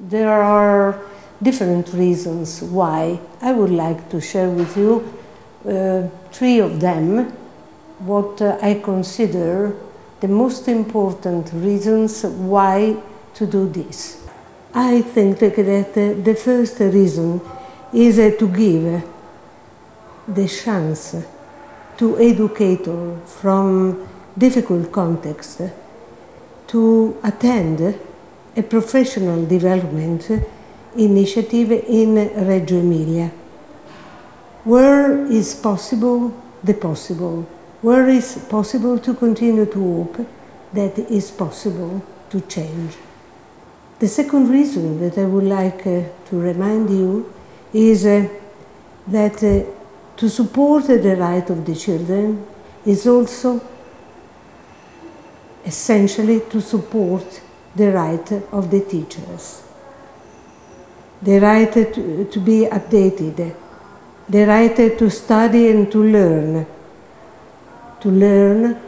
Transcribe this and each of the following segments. There are different reasons why. I would like to share with you three of them, what I consider the most important reasons why to do this. I think that the first reason is to give the chance to educators from difficult contexts to attend a professional development initiative in Reggio Emilia. Where is possible the possible? Where is possible to continue to hope that it is possible to change? The second reason that I would like to remind you is that to support the right of the children is also essentially to support the right of the teachers. The right to be updated, the right to study and to learn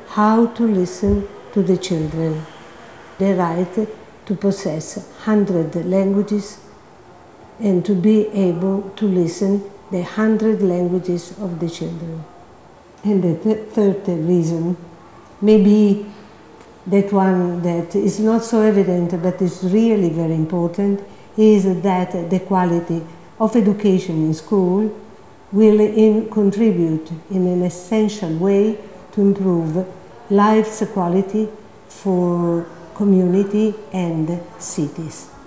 how to listen to the children, the right to possess 100 languages and to be able to listen the 100 languages of the children. And the third reason, maybe that one that is not so evident but is really very important, is that the quality of education in school will contribute in an essential way to improve life's quality for community and cities.